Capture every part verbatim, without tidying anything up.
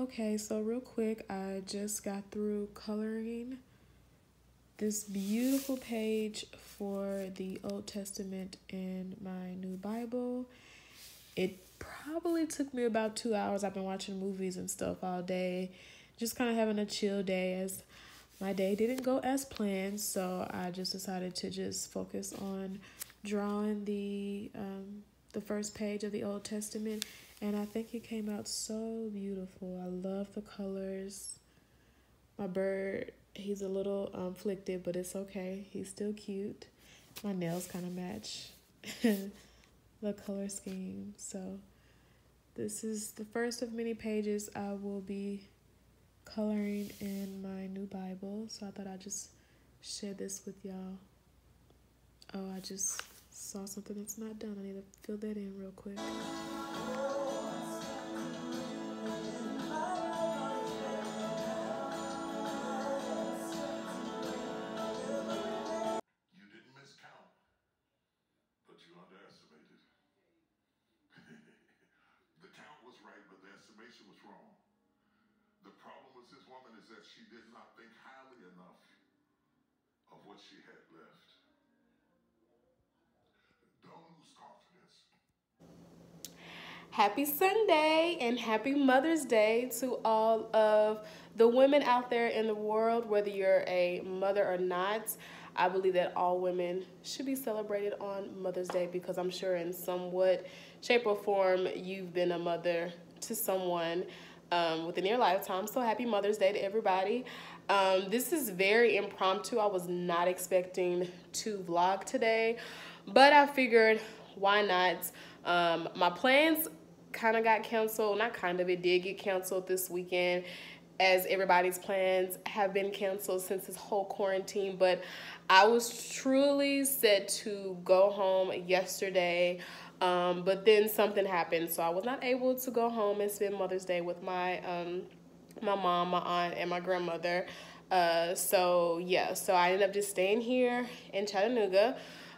Okay, so real quick, I just got through coloring this beautiful page for the Old Testament in my new Bible. It probably took me about two hours. I've been watching movies and stuff all day, just kind of having a chill day as my day didn't go as planned. So I just decided to just focus on drawing the, um, the first page of the Old Testament. And I think it came out so beautiful. I love the colors. My bird, he's a little afflicted, but it's okay. He's still cute. My nails kind of match the color scheme. So this is the first of many pages I will be coloring in my new Bible. So I thought I'd just share this with y'all. Oh, I just saw something that's not done. I need to fill that in real quick. That she did not think highly enough of what she had left. Don't lose confidence. Happy Sunday and happy Mother's Day to all of the women out there in the world, whether you're a mother or not. I believe that all women should be celebrated on Mother's Day because I'm sure in somewhat shape or form you've been a mother to someone Um, within your lifetime. So happy Mother's Day to everybody. Um, this is very impromptu. I was not expecting to vlog today, but I figured why not? Um, my plans kind of got canceled. Not kind of, it did get canceled this weekend, as everybody's plans have been canceled since this whole quarantine. But I was truly set to go home yesterday, um, but then something happened. So I was not able to go home and spend Mother's Day with my, um, my mom, my aunt, and my grandmother. Uh, so yeah, so I ended up just staying here in Chattanooga.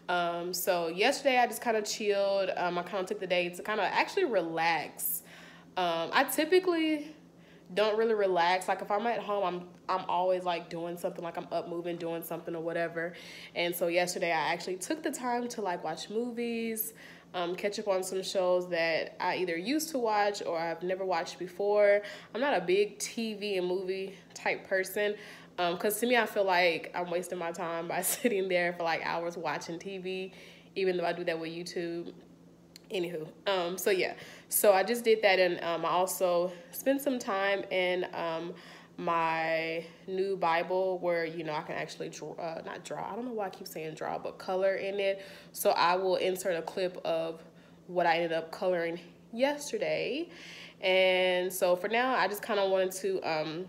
Um, so yesterday I just kind of chilled. Um, I kind of took the day to kind of actually relax. Um, I typically don't really relax. Like if I'm at home, I'm I'm always like doing something, like I'm up moving, doing something or whatever. And so yesterday I actually took the time to like watch movies, um, catch up on some shows that I either used to watch or I've never watched before. I'm not a big T V and movie type person, um, cause to me I feel like I'm wasting my time by sitting there for like hours watching T V, even though I do that with YouTube. Anywho, um, so yeah, so I just did that, and um, I also spent some time in um, my new Bible where, you know, I can actually draw, uh, not draw, I don't know why I keep saying draw, but color in it. So I will insert a clip of what I ended up coloring yesterday. And so for now, I just kind of wanted to um,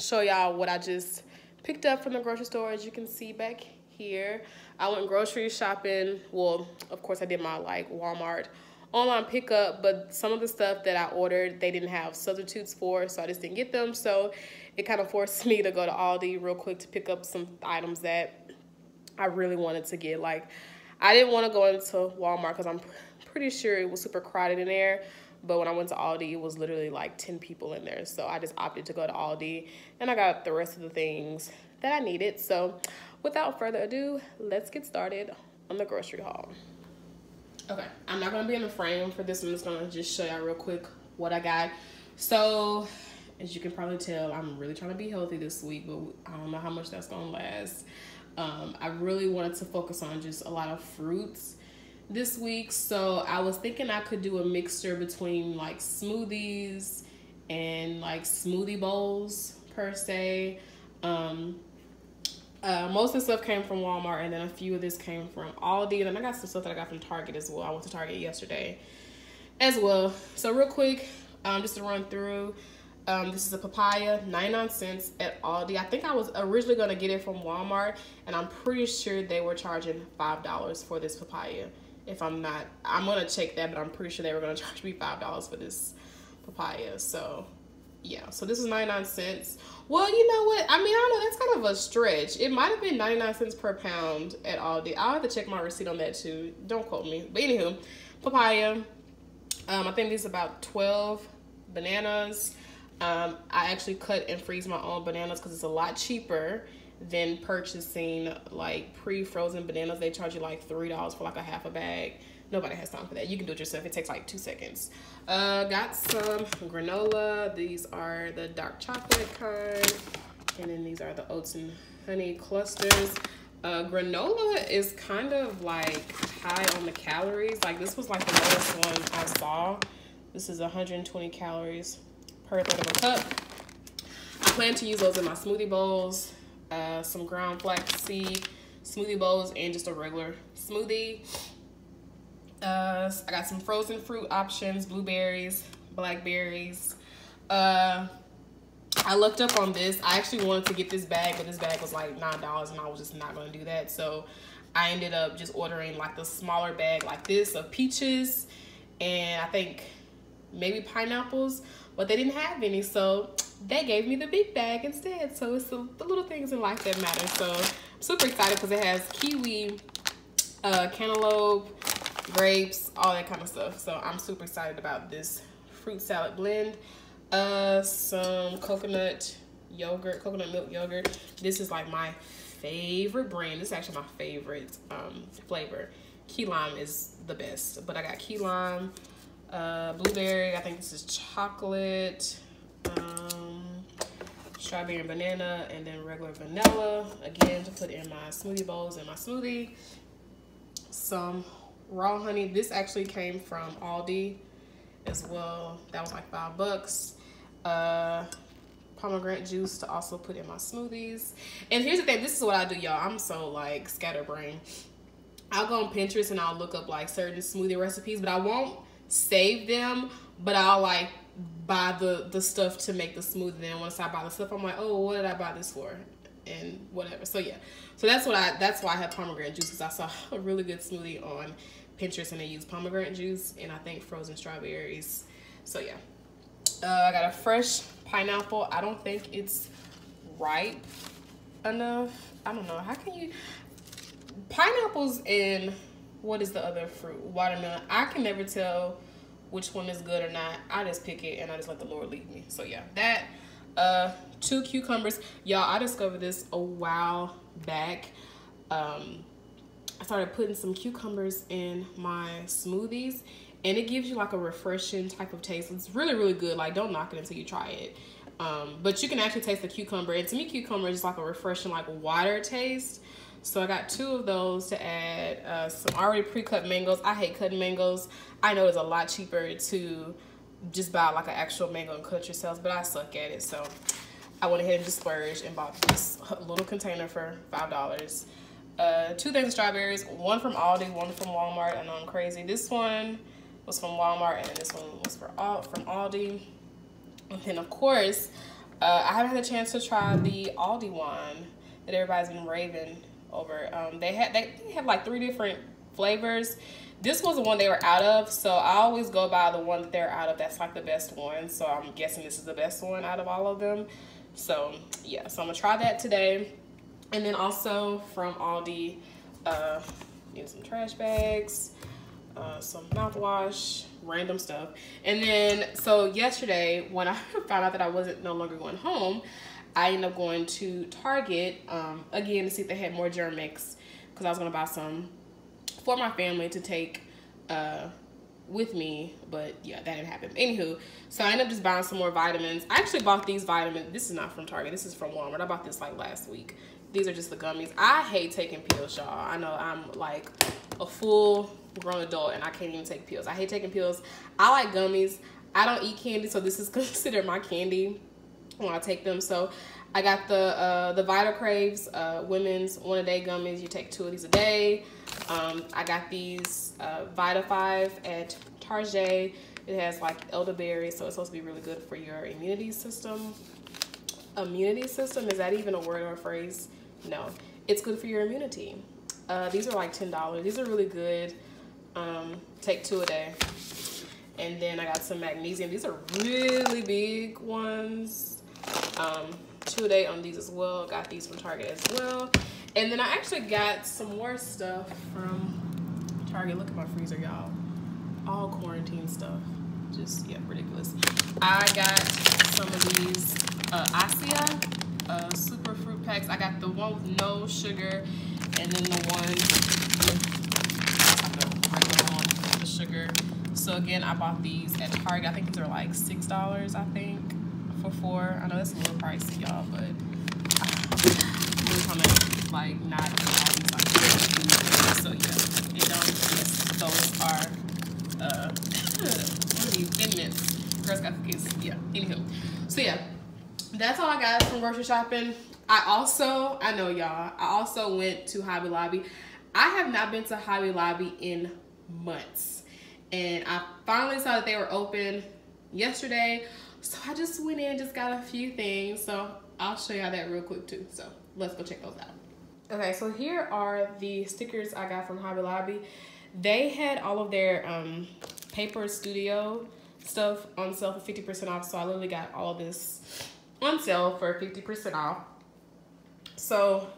show y'all what I just picked up from the grocery store, as you can see back here. Here, I went grocery shopping. Well, of course I did my like Walmart online pickup, but some of the stuff that I ordered, they didn't have substitutes for, so I just didn't get them. So it kind of forced me to go to Aldi real quick to pick up some items that I really wanted to get. Like I didn't want to go into Walmart because I'm pretty sure it was super crowded in there. But when I went to Aldi, it was literally like ten people in there. So I just opted to go to Aldi and I got the rest of the things that I needed. So without further ado, let's get started on the grocery haul. Okay, I'm not gonna be in the frame for this one. I'm just gonna just show y'all real quick what I got. So as you can probably tell, I'm really trying to be healthy this week, but I don't know how much that's gonna last. Um, I really wanted to focus on just a lot of fruits this week, so I was thinking I could do a mixture between like smoothies and like smoothie bowls per se. Um, uh, most of the stuff came from Walmart, and then a few of this came from Aldi, and then I got some stuff that I got from Target as well. I went to Target yesterday as well. So real quick, um, just to run through, um, this is a papaya, ninety-nine cents at Aldi. I think I was originally going to get it from Walmart, and I'm pretty sure they were charging five dollars for this papaya. If I'm not, I'm gonna check that, but I'm pretty sure they were gonna charge me five dollars for this papaya. So yeah, so this is ninety-nine cents. Well, you know what? I mean, I don't know, that's kind of a stretch. It might've been ninety-nine cents per pound at Aldi. I'll have to check my receipt on that too. Don't quote me, but anywho, papaya. Um, I think these are about twelve bananas. Um, I actually cut and freeze my own bananas because it's a lot cheaper than purchasing like pre-frozen bananas. They charge you like three dollars for like a half a bag. Nobody has time for that. You can do it yourself. It takes like two seconds. Uh, got some granola. These are the dark chocolate kind. And then these are the oats and honey clusters. Uh, granola is kind of like high on the calories. Like this was like the lowest one I saw. This is one hundred twenty calories per third of a cup. I plan to use those in my smoothie bowls. Uh, some ground flax seed smoothie bowls and just a regular smoothie. Uh, I got some frozen fruit options, blueberries, blackberries. Uh, I looked up on this. I actually wanted to get this bag, but this bag was like nine dollars and I was just not going to do that. So I ended up just ordering like the smaller bag like this of peaches and I think maybe pineapples, but they didn't have any. So they gave me the big bag instead. So it's the, the little things in life that matter. So I'm super excited because it has kiwi, uh, cantaloupe, grapes, all that kind of stuff. So I'm super excited about this fruit salad blend. Uh, some coconut yogurt, coconut milk yogurt. This is like my favorite brand. This is actually my favorite um, flavor. Key lime is the best, but I got key lime, uh, blueberry. I think this is chocolate, um, strawberry and banana, and then regular vanilla. Again, to put in my smoothie bowls and my smoothie. Some raw honey. This actually came from Aldi as well. That was like five bucks. Uh, pomegranate juice to also put in my smoothies. And here's the thing, this is what I do, y'all. I'm so like scatterbrained. I'll go on Pinterest and I'll look up like certain smoothie recipes, but I won't save them, but I'll like buy the, the stuff to make the smoothie. And once I buy the stuff, I'm like, oh, what did I buy this for? And whatever. So yeah, so that's what I that's why I have pomegranate juice, because I saw a really good smoothie on Pinterest and they use pomegranate juice and I think frozen strawberries. So yeah, uh, I got a fresh pineapple. I don't think it's ripe enough. I don't know, how can you pineapples and what is the other fruit, watermelon? I can never tell which one is good or not. I just pick it and I just let the Lord lead me. So yeah, that. Uh, two cucumbers, y'all. I discovered this a while back. um, I started putting some cucumbers in my smoothies and it gives you like a refreshing type of taste. It's really really good. Like, don't knock it until you try it. Um, but you can actually taste the cucumber, and to me cucumber is like a refreshing like water taste. So I got two of those to add. Uh, some already pre-cut mangoes. I hate cutting mangoes. I know it's a lot cheaper to just buy like an actual mango and cut yourselves, but I suck at it, so I went ahead and just splurged and bought this little container for five dollars. Uh, two things of strawberries, one from Aldi, one from Walmart. I know I'm crazy. This one was from Walmart and this one was for all from Aldi. And then of course, uh, I haven't had a chance to try the Aldi one that everybody's been raving over. Um, they had they, they had like three different flavors. This was the one they were out of, so I always go by the one that they're out of. That's like the best one, so I'm guessing this is the best one out of all of them. So yeah, so I'm gonna try that today. And then also from Aldi, uh, need some trash bags, uh, some mouthwash, random stuff. And then, so yesterday when I found out that I wasn't no longer going home, I ended up going to Target um, again to see if they had more Germex, because I was gonna buy some for my family to take uh, with me, but yeah, that didn't happen. Anywho, so I ended up just buying some more vitamins. I actually bought these vitamins. This is not from Target. This is from Walmart. I bought this like last week. These are just the gummies. I hate taking pills, y'all. I know I'm like a full grown adult and I can't even take pills. I hate taking pills. I like gummies. I don't eat candy, so this is considered my candy when I take them. So I got the uh, the Vital Craves uh, women's one a day gummies. You take two of these a day. Um, I got these uh, Vita five at Target. It has like elderberry, so it's supposed to be really good for your immunity system. Immunity system, is that even a word or a phrase? No, it's good for your immunity. Uh, these are like ten dollars. These are really good. Um, take two a day. And then I got some magnesium. These are really big ones. Um, two a day on these as well. Got these from Target as well. And then I actually got some more stuff from Target. Look at my freezer, y'all. All quarantine stuff. just, yeah, ridiculous. I got some of these uh, Asya uh, super fruit packs. I got the one with no sugar, and then the one with regular one with the sugar. So again, I bought these at Target. I think these are like six dollars. I think for four. I know that's a little pricey, y'all, but uh, we're gonna like not like, so yeah, it don't. Yes, those are uh, thin mints. Girls got the kids. Yeah. Anywho, so yeah, that's all I got from grocery shopping. I also, I know y'all, I also went to Hobby Lobby. I have not been to Hobby Lobby in months. And I finally saw that they were open yesterday. So I just went in and just got a few things. So I'll show y'all that real quick too. So let's go check those out. Okay, so here are the stickers I got from Hobby Lobby. They had all of their um, Paper Studio stuff on sale for fifty percent off. So I literally got all this on sale for fifty percent off. So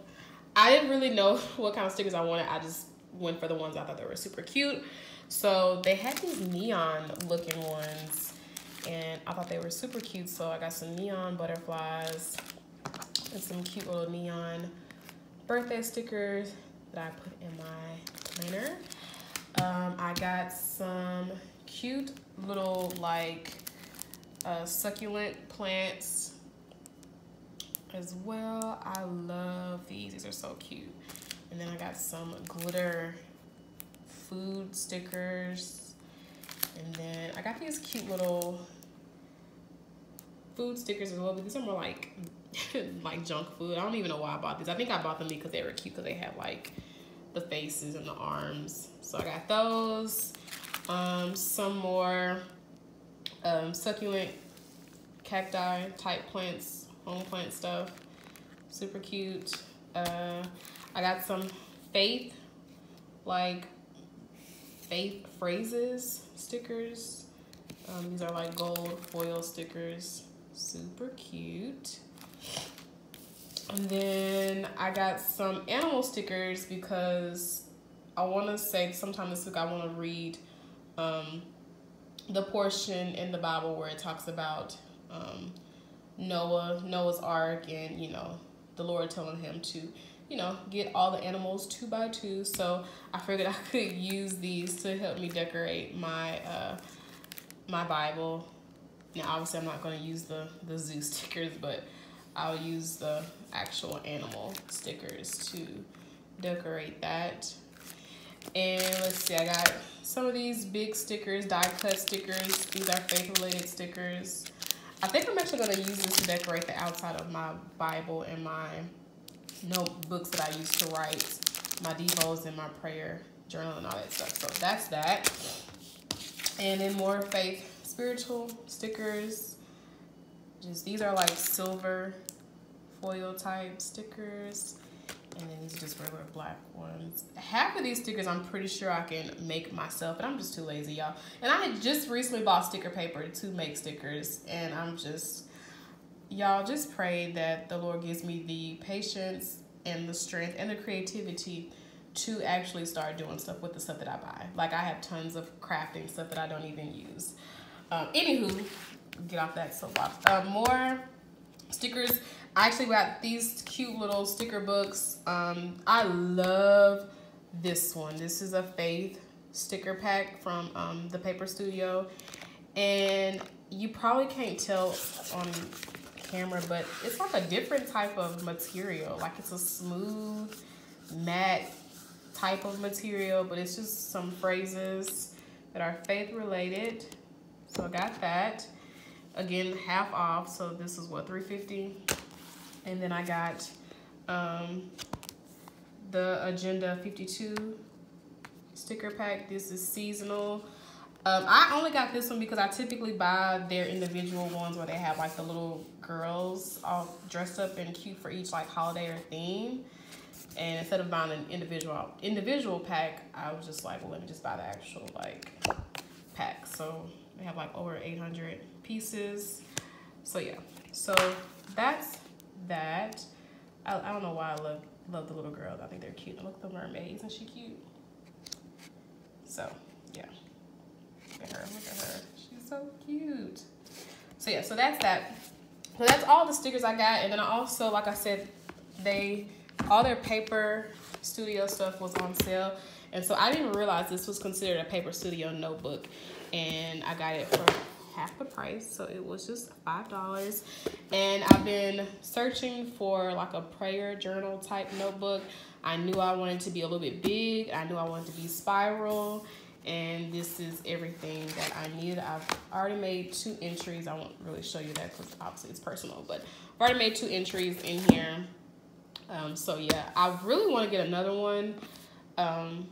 I didn't really know what kind of stickers I wanted. I just went for the ones I thought that were super cute. So they had these neon looking ones and I thought they were super cute. So I got some neon butterflies and some cute little neon birthday stickers that I put in my planner. Um, I got some cute little like uh, succulent plants as well. I love these. These are so cute. And then I got some glitter food stickers. And then I got these cute little food stickers as well. But these are more like like junk food. I don't even know why I bought these. I think I bought them because they were cute because they had like the faces and the arms. So I got those. Um, some more um, succulent cacti type plants, home plant stuff, super cute. Uh, I got some faith, like faith phrases stickers. Um, these are like gold foil stickers, super cute. And then I got some animal stickers because I wanna say sometime this week I wanna read Um, the portion in the Bible where it talks about um, Noah, Noah's Ark, and you know the Lord telling him to, you know, get all the animals two by two. So I figured I could use these to help me decorate my uh, my Bible. Now, obviously, I'm not going to use the the zoo stickers, but I'll use the actual animal stickers to decorate that. And let's see, I got some of these big stickers, die cut stickers. These are faith related stickers. I think I'm actually going to use this to decorate the outside of my Bible and my notebooks that I use to write my devos and my prayer journal and all that stuff. So that's that. And then more faith spiritual stickers. Just these are like silver foil type stickers. And then these are just regular black ones. Half of these stickers I'm pretty sure I can make myself, but I'm just too lazy, y'all. And I had just recently bought sticker paper to make stickers. And I'm just, y'all, just pray that the Lord gives me the patience and the strength and the creativity to actually start doing stuff with the stuff that I buy. Like, I have tons of crafting stuff that I don't even use. Um, anywho, get off that soapbox. Uh, more stickers. I actually got these cute little sticker books. Um, I love this one. This is a faith sticker pack from um, the Paper Studio. And you probably can't tell on camera, but it's like a different type of material. Like it's a smooth, matte type of material, but it's just some phrases that are faith related. So I got that. Again, half off. So this is what, three fifty? And then I got um, the Agenda fifty-two sticker pack. This is seasonal. Um, I only got this one because I typically buy their individual ones where they have like the little girls all dressed up and cute for each like holiday or theme. And instead of buying an individual individual pack, I was just like, well, let me just buy the actual like pack. So they have like over eight hundred pieces. So yeah, so that's that. I, I don't know why I love love the little girls. I think they're cute. Look at the mermaid. Isn't she cute? So yeah, look at her. Look at her. She's So cute. So yeah, so that's that. So that's all the stickers I got. And then I also, like I said, they all their paper studio stuff was on sale. And so I didn't realize this was considered a paper studio notebook. And I got it for half the price, so it was just five dollars. And I've been searching for like a prayer journal type notebook. I knew I wanted to be a little bit big. I knew I wanted to be spiral, and this is everything that I needed. I've already made two entries. I won't really show you that because obviously it's personal, but I've already made two entries in here. Um, so yeah, I really want to get another one um,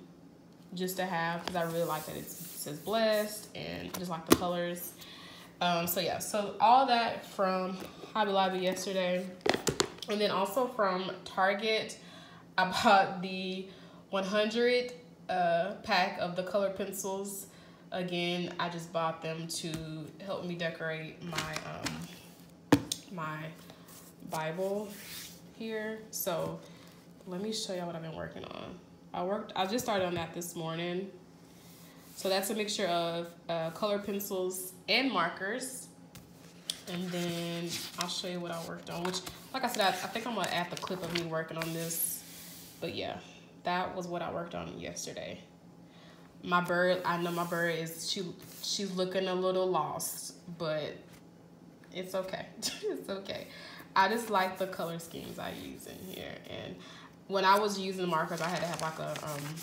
just to have, because I really like that it says blessed and just like the colors. Um, so yeah, so all that from Hobby Lobby yesterday, and then also from Target, I bought the one hundred uh, pack of the color pencils. Again, I just bought them to help me decorate my um, my Bible here. So let me show y'all what I've been working on. I worked. I just started on that this morning. So that's a mixture of uh, color pencils and markers. And then I'll show you what I worked on, which, like I said, I, I think I'm gonna add the clip of me working on this. But yeah, that was what I worked on yesterday. My bird, I know my bird is, she, she's looking a little lost, but it's okay, it's okay. I just like the color schemes I use in here. And when I was using markers, I had to have like a, um,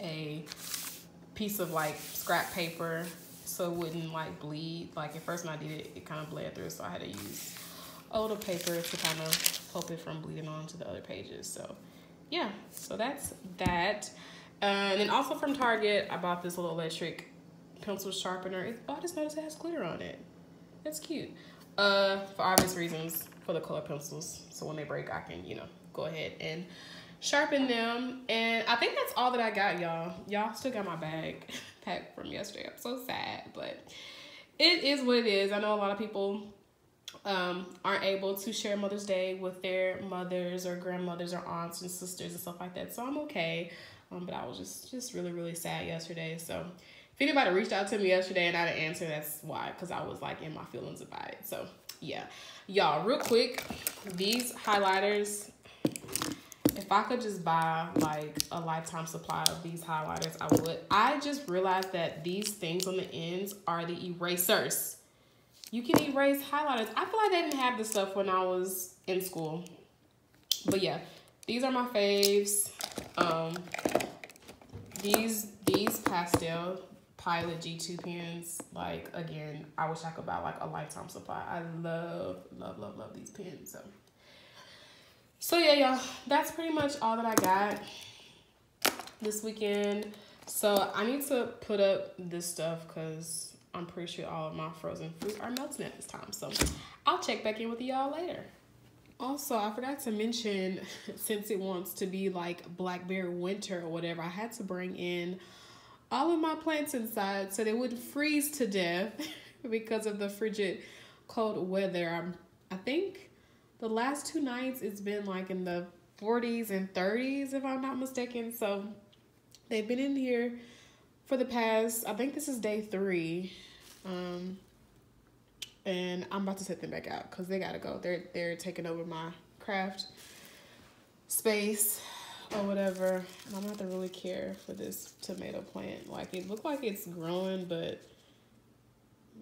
a, piece of like scrap paper so it wouldn't like bleed. Like at first when I did it, it kind of bled through, so I had to use a little paper to kind of help it from bleeding on to the other pages. So yeah, so that's that. Uh, and then also from Target, I bought this little electric pencil sharpener. It, oh, I just noticed it has glitter on it. That's cute. Uh, for obvious reasons, for the color pencils. So when they break, I can, you know, go ahead and sharpen them. And I think that's all that I got, y'all. Y'all still got my bag packed from yesterday. I'm so sad, but it is what it is. I know a lot of people um, aren't able to share Mother's Day with their mothers or grandmothers or aunts and sisters and stuff like that, so I'm okay. Um, but I was just, just really, really sad yesterday. So if anybody reached out to me yesterday and I didn't answer, that's why, because I was like in my feelings about it. So yeah, y'all, real quick, these highlighters, if I could just buy like a lifetime supply of these highlighters, I would. I just realized that these things on the ends are the erasers. You can erase highlighters. I feel like they didn't have this stuff when I was in school. But yeah, these are my faves. Um, these these pastel Pilot G two pens, like again, I wish I could buy like a lifetime supply. I love, love, love, love these pens. So. So yeah, y'all, that's pretty much all that I got this weekend. So I need to put up this stuff because I'm pretty sure all of my frozen fruit are melting at this time. So I'll check back in with y'all later. Also, I forgot to mention, since it wants to be like blackberry winter or whatever, I had to bring in all of my plants inside so they wouldn't freeze to death because of the frigid cold weather. I'm, I think... the last two nights, it's been like in the forties and thirties, if I'm not mistaken. So they've been in here for the past, I think this is day three. Um, and I'm about to set them back out because they got to go. They're, they're taking over my craft space or whatever. And I'm not to really care for this tomato plant. Like, it looked like it's growing, but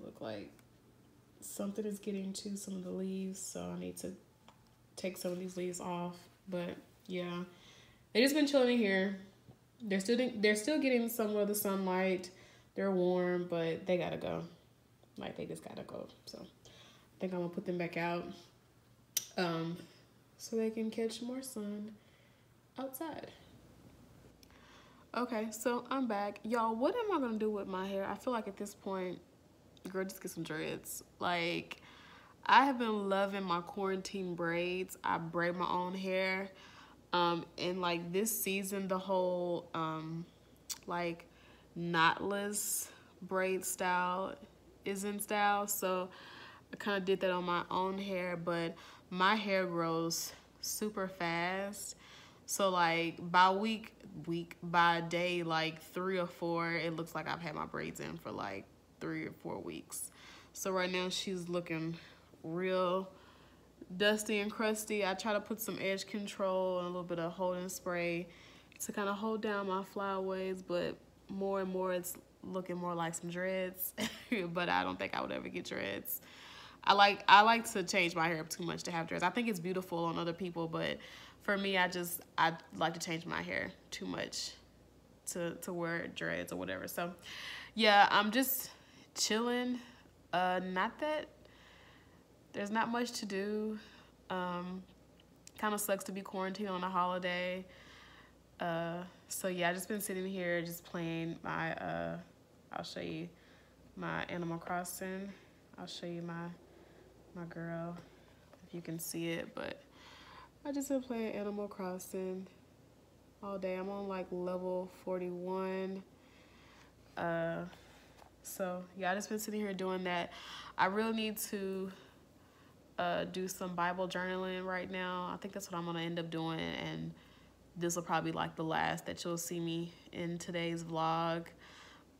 look like something is getting to some of the leaves. So I need to take some of these leaves off, but yeah, they just been chilling in here. They're still they're still getting some of the sunlight. They're warm, but they gotta go. Like, they just gotta go. So I think I'm gonna put them back out, um, so they can catch more sun outside. Okay, so I'm back, y'all. What am I gonna do with my hair? I feel like at this point, girl, just get some dreads. Like, I have been loving my quarantine braids. I braid my own hair, um and like this season, the whole um like knotless braid style is in style, so I kind of did that on my own hair. But my hair grows super fast, so like by week week by day like three or four, it looks like I've had my braids in for like three or four weeks. So right now she's looking real dusty and crusty. I try to put some edge control and a little bit of holding spray to kind of hold down my flyaways, but more and more it's looking more like some dreads. But I don't think I would ever get dreads. I like I like to change my hair up too much to have dreads. I think it's beautiful on other people, but for me, I just I like to change my hair too much to to wear dreads or whatever. So yeah, I'm just chilling. Uh, not that there's not much to do. Um, kind of sucks to be quarantined on a holiday. Uh, so yeah, I just been sitting here just playing my, uh, I'll show you my Animal Crossing. I'll show you my, my girl, if you can see it, but I just been playing Animal Crossing all day. I'm on like level forty-one. Uh, so yeah, I just been sitting here doing that. I really need to, uh, do some Bible journaling right now. I think that's what I'm going to end up doing, and this will probably be like the last that you'll see me in today's vlog.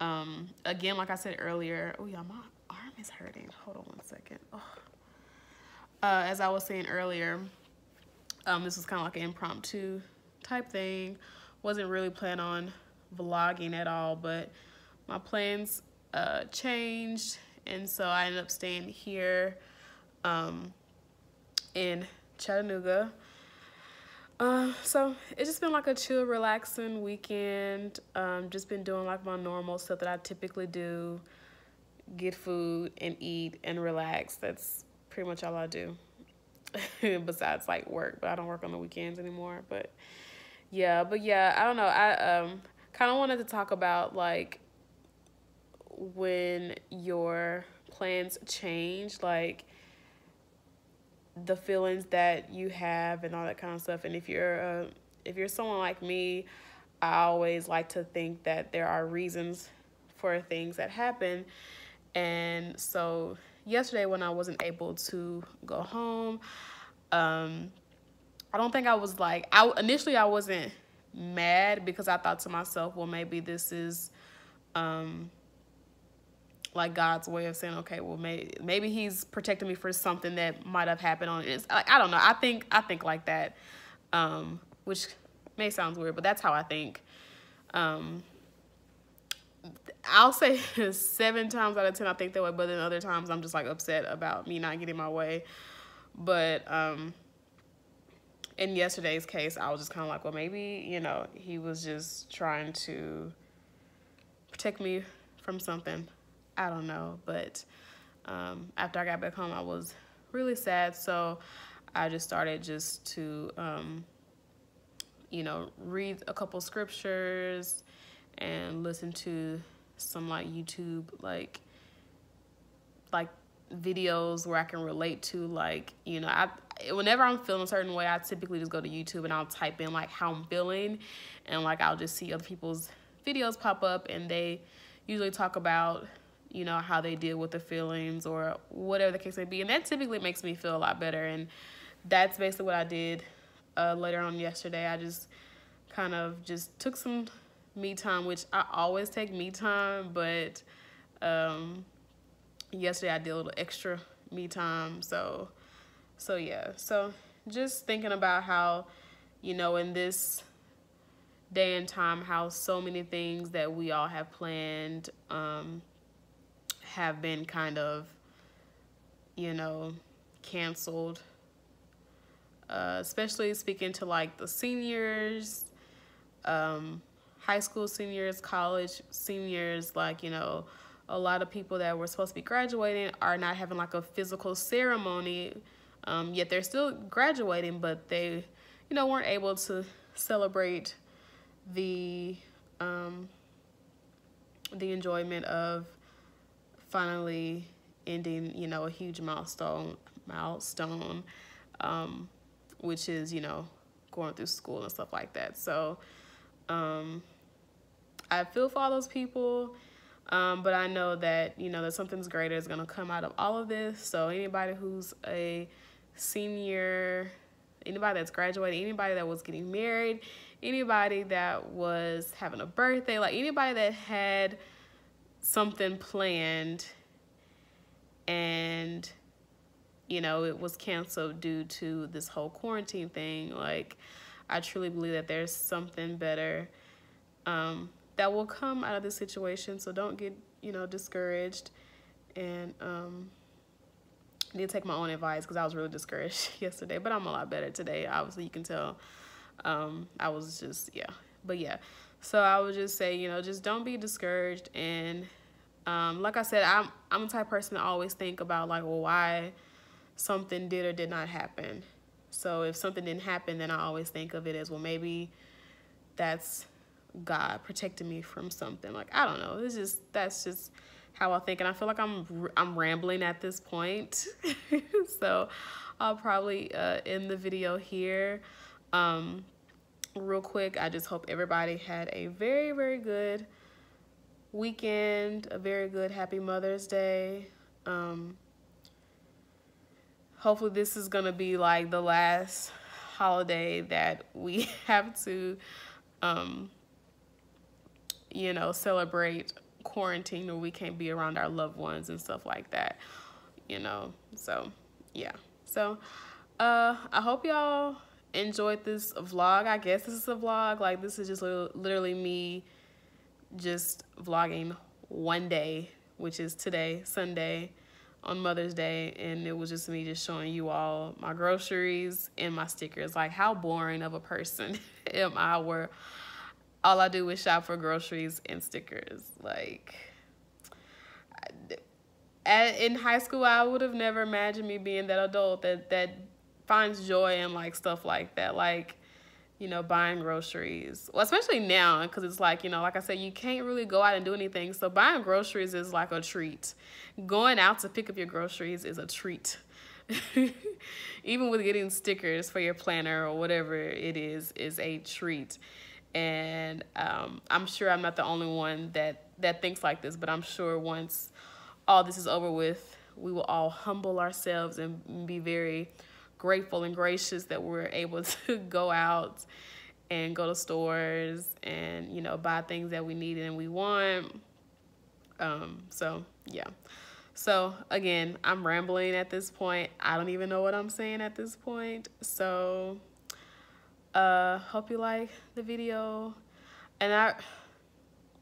Um, again, like I said earlier, oh yeah, my arm is hurting. Hold on one second. Oh. Uh, as I was saying earlier, um, this was kind of like an impromptu type thing. Wasn't really planning on vlogging at all, but my plans uh, changed, and so I ended up staying here um, in Chattanooga. Uh, so it's just been like a chill, relaxing weekend. Um, just been doing like my normal stuff that I typically do, get food and eat and relax. That's pretty much all I do besides like work, but I don't work on the weekends anymore. But yeah, but yeah, I don't know. I um, kind of wanted to talk about like when your plans change, like the feelings that you have and all that kind of stuff. And if you're uh, if you're someone like me, I always like to think that there are reasons for things that happen. And so yesterday when I wasn't able to go home, um, I don't think I was like, I initially I wasn't mad, because I thought to myself, well, maybe this is um, like God's way of saying, okay, well, maybe, maybe he's protecting me for something that might have happened on it. I, I don't know. I think, I think like that, um, which may sound weird, but that's how I think. Um, I'll say seven times out of ten, I think that way, but then other times I'm just like upset about me not getting my way. But, um, in yesterday's case, I was just kind of like, well, maybe, you know, he was just trying to protect me from something. I don't know, but um, after I got back home, I was really sad, so I just started just to, um, you know, read a couple scriptures and listen to some like YouTube, like, like videos where I can relate to, like, you know, I, whenever I'm feeling a certain way, I typically just go to YouTube and I'll type in like how I'm feeling, and like I'll just see other people's videos pop up, and they usually talk about, you know, how they deal with the feelings or whatever the case may be. And that typically makes me feel a lot better. And that's basically what I did uh, later on yesterday. I just kind of just took some me time, which I always take me time, but um, yesterday I did a little extra me time. So, so yeah, so just thinking about how, you know, in this day and time, how so many things that we all have planned, um, have been kind of, you know, canceled, uh, especially speaking to like the seniors, um, high school seniors, college seniors, like, you know, a lot of people that were supposed to be graduating are not having like a physical ceremony, um, yet they're still graduating, but they, you know, weren't able to celebrate the, um, the enjoyment of finally ending, you know, a huge milestone, milestone, um, which is, you know, going through school and stuff like that. So, um, I feel for all those people, um, but I know that, you know, that something's greater is going to come out of all of this. So anybody who's a senior, anybody that's graduating, anybody that was getting married, anybody that was having a birthday, like anybody that had something planned and, you know, it was canceled due to this whole quarantine thing. Like, I truly believe that there's something better um, that will come out of this situation. So don't get, you know, discouraged. And um, I need to take my own advice because I was really discouraged yesterday, but I'm a lot better today. Obviously, you can tell um, I was just, yeah. But yeah, so I would just say, you know, just don't be discouraged. And um, like I said, I'm, I'm the type of person to always think about, like, well, why something did or did not happen. So if something didn't happen, then I always think of it as, well, maybe that's God protecting me from something. Like, I don't know. It's just, that's just how I think. And I feel like I'm, I'm rambling at this point. So I'll probably uh, end the video here. Um, real quick, I just hope everybody had a very, very good weekend, a very good happy Mother's Day. Um, hopefully this is gonna be like the last holiday that we have to, um, you know, celebrate quarantine where we can't be around our loved ones and stuff like that, you know. So yeah, so uh, I hope y'all enjoyed this vlog. I guess this is a vlog. Like, this is just literally me just vlogging one day, which is today, Sunday, on Mother's Day, and it was just me just showing you all my groceries and my stickers. Like, how boring of a person am I where all I do is shop for groceries and stickers. Like, in high school, I would have never imagined me being that adult that that finds joy in, like, stuff like that, like, you know, buying groceries. Well, especially now, because it's like, you know, like I said, you can't really go out and do anything, so buying groceries is like a treat. Going out to pick up your groceries is a treat. Even with getting stickers for your planner or whatever it is, is a treat. And um, I'm sure I'm not the only one that, that thinks like this, but I'm sure once all this is over with, we will all humble ourselves and be very grateful and gracious that we're able to go out and go to stores and, you know, buy things that we need and we want. Um, so yeah. So again, I'm rambling at this point. I don't even know what I'm saying at this point. So uh, hope you like the video. And I,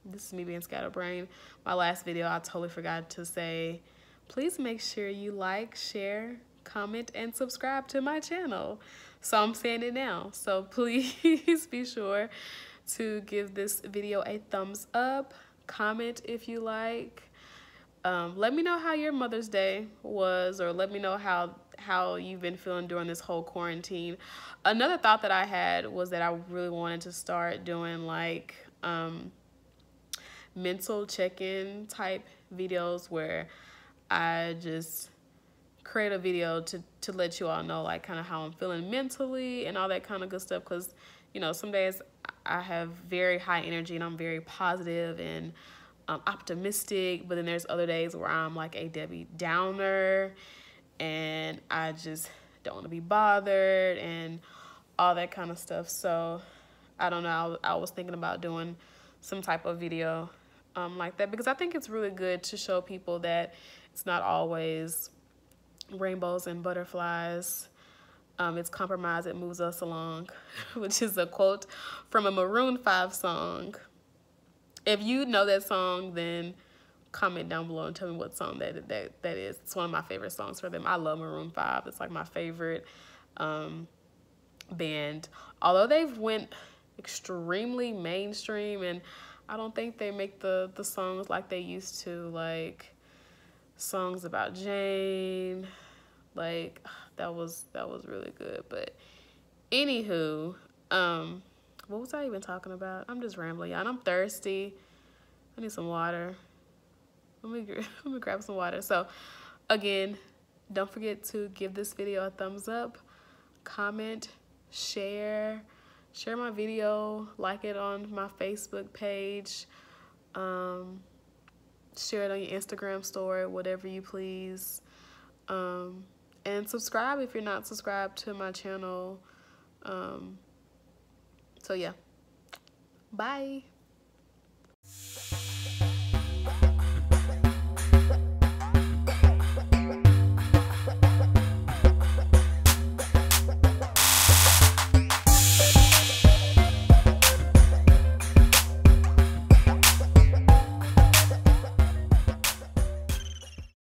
this is me being scatterbrained. My last video, I totally forgot to say, please make sure you like, share, comment, and subscribe to my channel. So I'm saying it now, so please be sure to give this video a thumbs up, comment if you like. Um, let me know how your Mother's Day was, or let me know how how you've been feeling during this whole quarantine. Another thought that I had was that I really wanted to start doing, like, um, mental check-in type videos where I just create a video to, to let you all know, like, kind of how I'm feeling mentally and all that kind of good stuff. Because, you know, some days I have very high energy and I'm very positive and um, optimistic. But then there's other days where I'm like a Debbie Downer and I just don't want to be bothered and all that kind of stuff. So I don't know. I, I was thinking about doing some type of video um, like that, because I think it's really good to show people that it's not always rainbows and butterflies. Um, it's compromise that moves us along, which is a quote from a Maroon five song. If you know that song, then comment down below and tell me what song that that, that is. It's one of my favorite songs for them. I love Maroon five. It's like my favorite um, band. Although they've went extremely mainstream, and I don't think they make the, the songs like they used to, like songs about Jane. Like, that was that was really good. But anywho, um what was I even talking about? I'm just rambling, y'all. I'm thirsty. I need some water. Let me let me grab some water. So again, don't forget to give this video a thumbs up, comment, share, share my video, like it on my Facebook page. Um share it on your Instagram story, whatever you please. Um, and subscribe if you're not subscribed to my channel. Um, so yeah, bye.